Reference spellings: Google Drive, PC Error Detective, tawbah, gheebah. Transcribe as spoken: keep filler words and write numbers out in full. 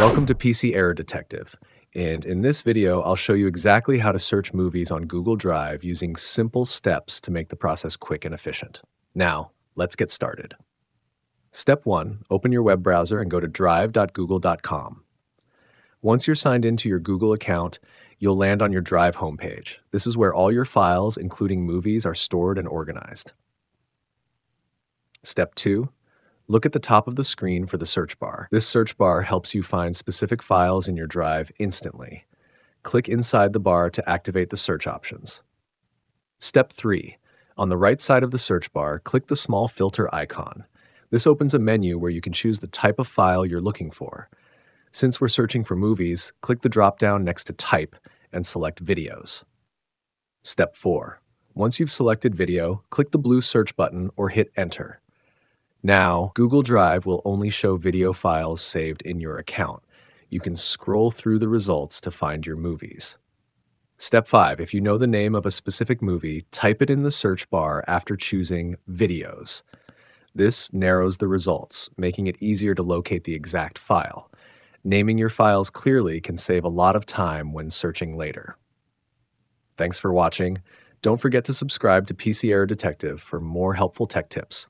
Welcome to P C Error Detective, and in this video, I'll show you exactly how to search movies on Google Drive using simple steps to make the process quick and efficient. Now, let's get started. Step one, open your web browser and go to drive dot google dot com. Once you're signed into your Google account, you'll land on your Drive homepage. This is where all your files, including movies, are stored and organized. Step two, look at the top of the screen for the search bar. This search bar helps you find specific files in your drive instantly. Click inside the bar to activate the search options. Step three. On the right side of the search bar, click the small filter icon. This opens a menu where you can choose the type of file you're looking for. Since we're searching for movies, click the drop-down next to Type and select Videos. Step four. Once you've selected Video, click the blue search button or hit Enter. Now, Google Drive will only show video files saved in your account. You can scroll through the results to find your movies. Step five, if you know the name of a specific movie, type it in the search bar after choosing Videos. This narrows the results, making it easier to locate the exact file. Naming your files clearly can save a lot of time when searching later. Thanks for watching. Don't forget to subscribe to P C Error Detective for more helpful tech tips.